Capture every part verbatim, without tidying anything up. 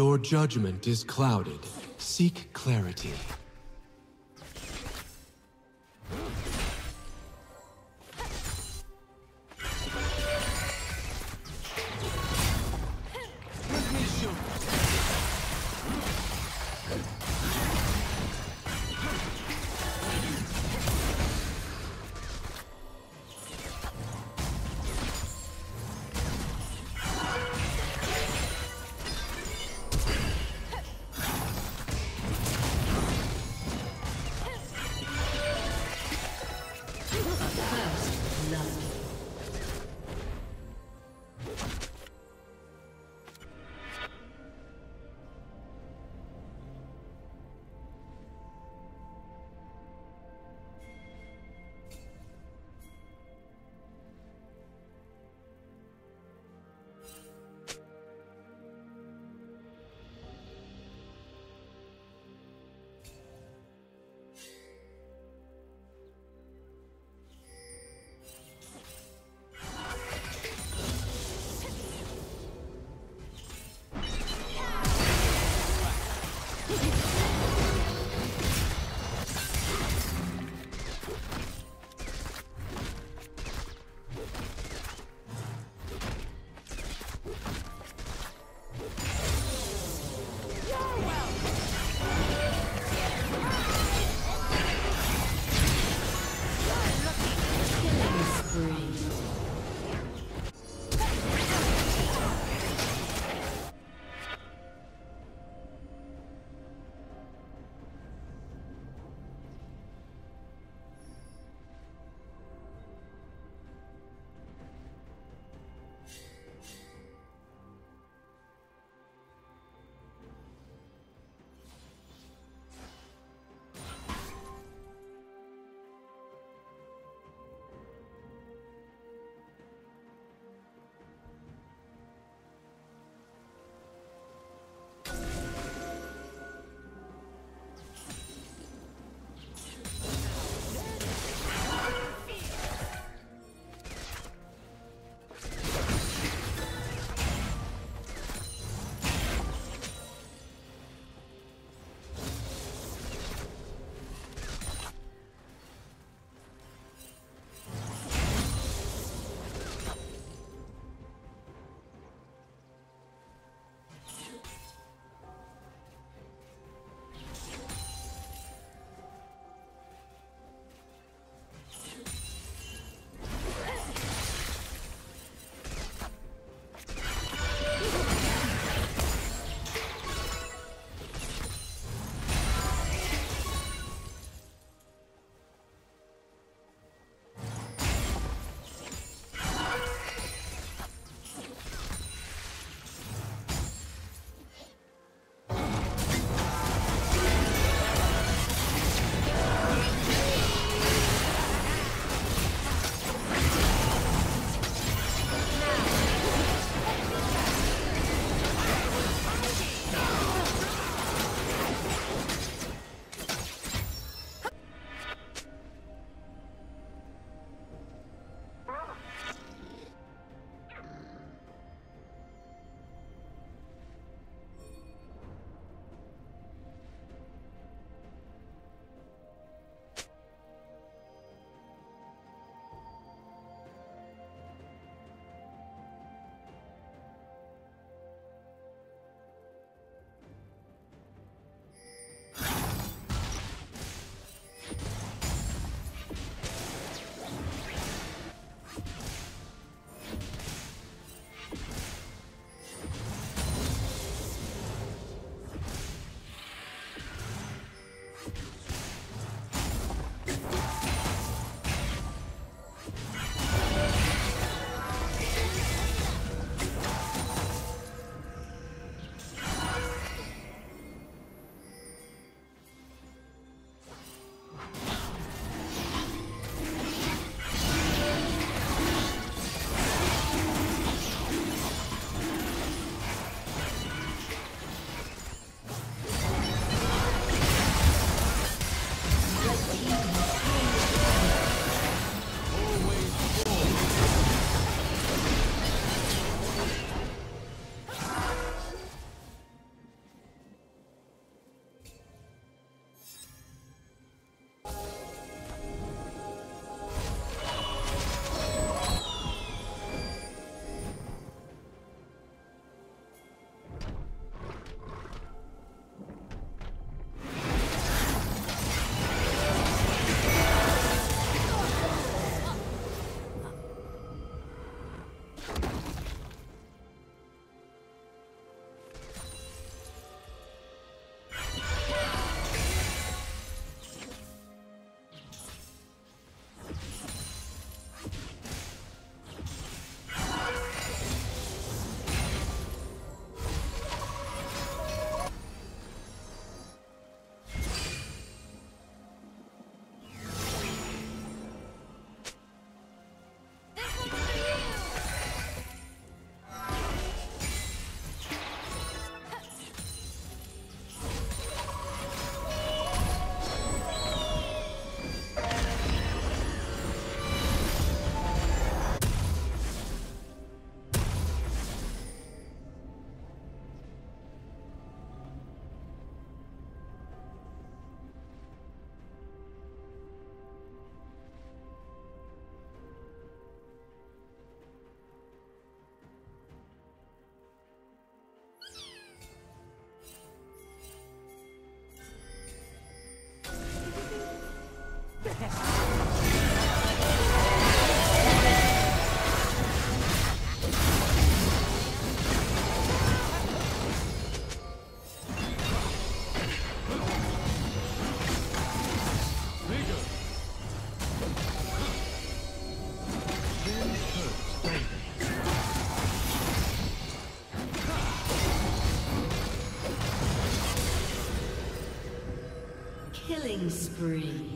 Your judgment is clouded. Seek clarity. Killing spree.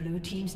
Blue team's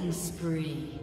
Killing spree.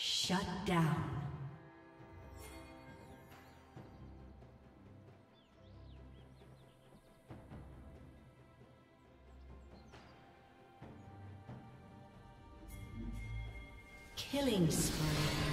Shut down. Killing spree.